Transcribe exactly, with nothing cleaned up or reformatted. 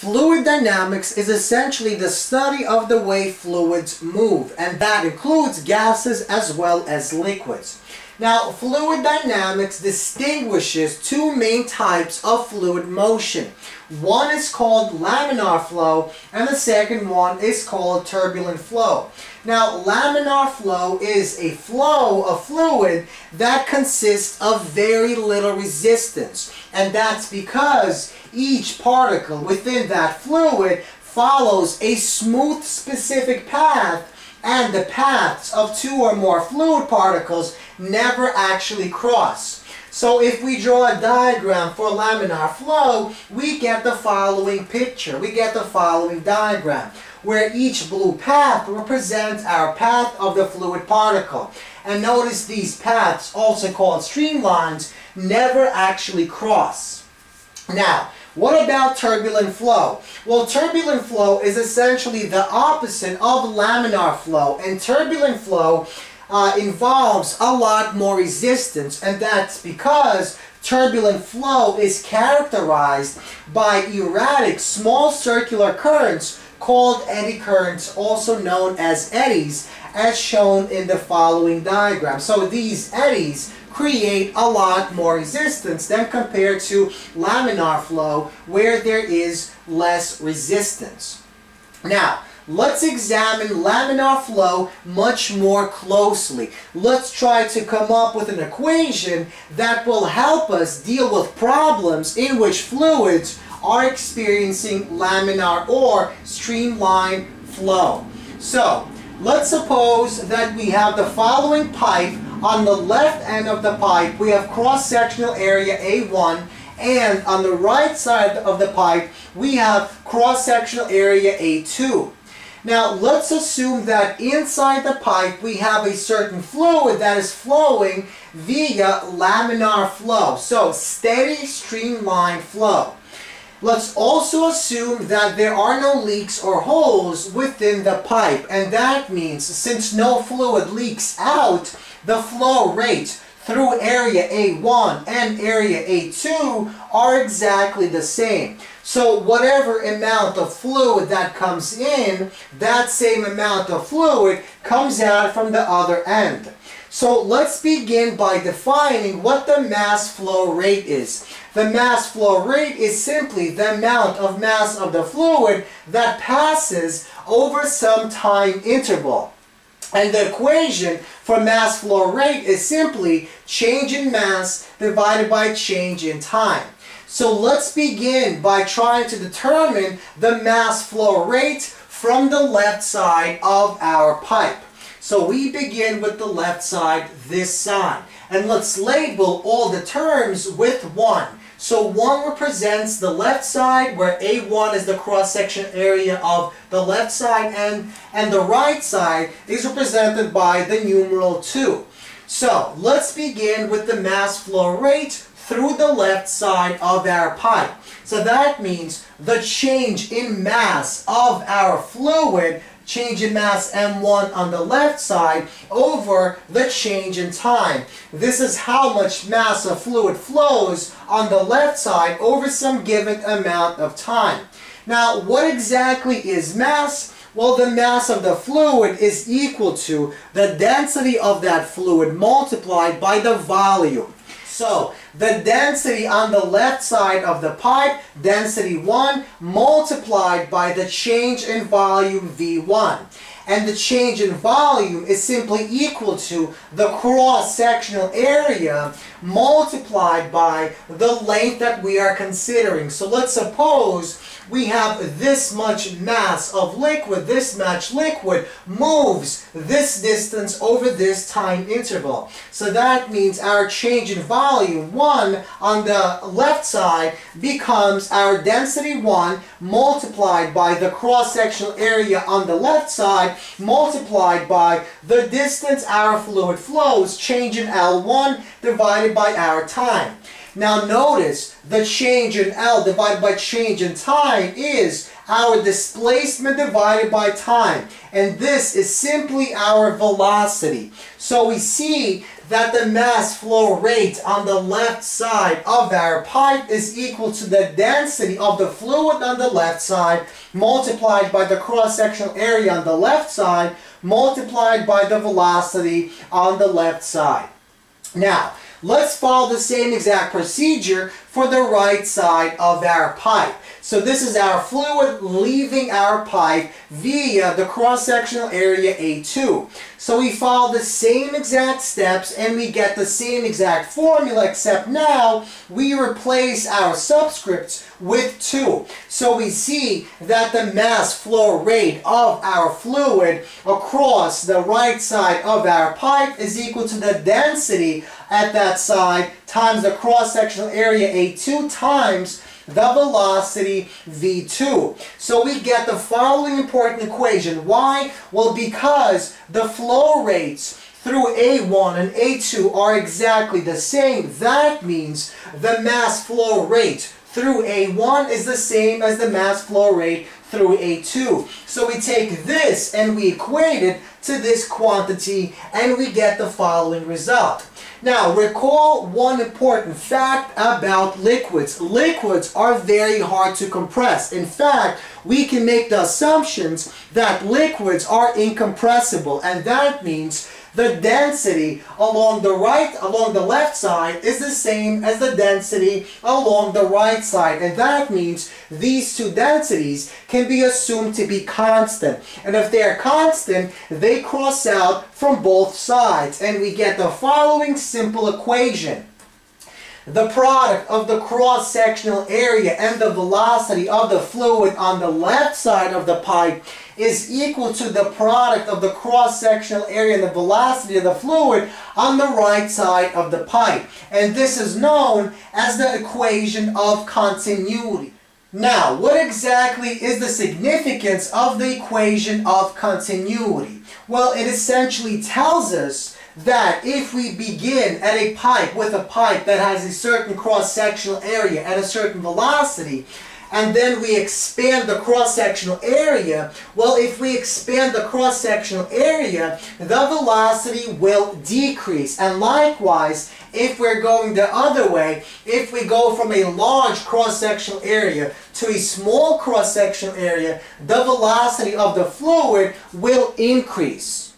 Fluid dynamics is essentially the study of the way fluids move, and that includes gases as well as liquids. Now, fluid dynamics distinguishes two main types of fluid motion. One is called laminar flow, and the second one is called turbulent flow. Now, laminar flow is a flow of fluid that consists of very little resistance, and that's because each particle within that fluid follows a smooth specific path, and the paths of two or more fluid particles never actually cross. So if we draw a diagram for laminar flow, we get the following picture, we get the following diagram, where each blue path represents our path of the fluid particle. And notice these paths, also called streamlines, never actually cross. Now, what about turbulent flow? Well, turbulent flow is essentially the opposite of laminar flow, and turbulent flow uh, involves a lot more resistance, and that's because turbulent flow is characterized by erratic small circular currents called eddy currents, also known as eddies, as shown in the following diagram. So these eddies create a lot more resistance than compared to laminar flow, where there is less resistance. Now, let's examine laminar flow much more closely. Let's try to come up with an equation that will help us deal with problems in which fluids are experiencing laminar or streamline flow. So, let's suppose that we have the following pipe. On the left end of the pipe, we have cross-sectional area A one, and on the right side of the pipe, we have cross-sectional area A two. Now, let's assume that inside the pipe, we have a certain fluid that is flowing via laminar flow, so steady streamline flow. Let's also assume that there are no leaks or holes within the pipe, and that means since no fluid leaks out, the flow rates through area A one and area A two are exactly the same. So whatever amount of fluid that comes in, that same amount of fluid comes out from the other end. So let's begin by defining what the mass flow rate is. The mass flow rate is simply the amount of mass of the fluid that passes over some time interval. And the equation for mass flow rate is simply change in mass divided by change in time. So let's begin by trying to determine the mass flow rate from the left side of our pipe. So we begin with the left side, this side. And let's label all the terms with one. So one represents the left side, where A one is the cross-section area of the left side end, and the right side is represented by the numeral two. So let's begin with the mass flow rate through the left side of our pipe. So that means the change in mass of our fluid, change in mass M one on the left side over the change in time. This is how much mass of fluid flows on the left side over some given amount of time. Now, what exactly is mass? Well, the mass of the fluid is equal to the density of that fluid multiplied by the volume. So, the density on the left side of the pipe, density one, multiplied by the change in volume V one. And the change in volume is simply equal to the cross-sectional area multiplied by the length that we are considering. So let's suppose we have this much mass of liquid, this much liquid moves this distance over this time interval. So that means our change in volume one on the left side becomes our density one multiplied by the cross-sectional area on the left side multiplied by the distance our fluid flows, change in L one divided by our time. Now notice the change in L divided by change in time is our displacement divided by time. And this is simply our velocity. So we see that the mass flow rate on the left side of our pipe is equal to the density of the fluid on the left side multiplied by the cross-sectional area on the left side multiplied by the velocity on the left side. Now, let's follow the same exact procedure for the right side of our pipe. So this is our fluid leaving our pipe via the cross-sectional area A two. So we follow the same exact steps and we get the same exact formula, except now we replace our subscripts with two. So we see that the mass flow rate of our fluid across the right side of our pipe is equal to the density at that side times the cross-sectional area A two times the velocity V two. So we get the following important equation. Why? Well, because the flow rates through A one and A two are exactly the same. That means the mass flow rate through A one is the same as the mass flow rate through A two. So we take this and we equate it to this quantity and we get the following result. Now, recall one important fact about liquids. Liquids are very hard to compress. In fact, we can make the assumptions that liquids are incompressible, and that means the density along the right, along the left side is the same as the density along the right side. And that means these two densities can be assumed to be constant. And if they are constant, they cross out from both sides. And we get the following simple equation. The product of the cross-sectional area and the velocity of the fluid on the left side of the pipe is equal to the product of the cross-sectional area and the velocity of the fluid on the right side of the pipe. And this is known as the equation of continuity. Now, what exactly is the significance of the equation of continuity? Well, it essentially tells us that if we begin at a pipe with a pipe that has a certain cross-sectional area and a certain velocity, and then we expand the cross-sectional area, well, if we expand the cross-sectional area, the velocity will decrease. And likewise, if we're going the other way, if we go from a large cross-sectional area to a small cross-sectional area, the velocity of the fluid will increase.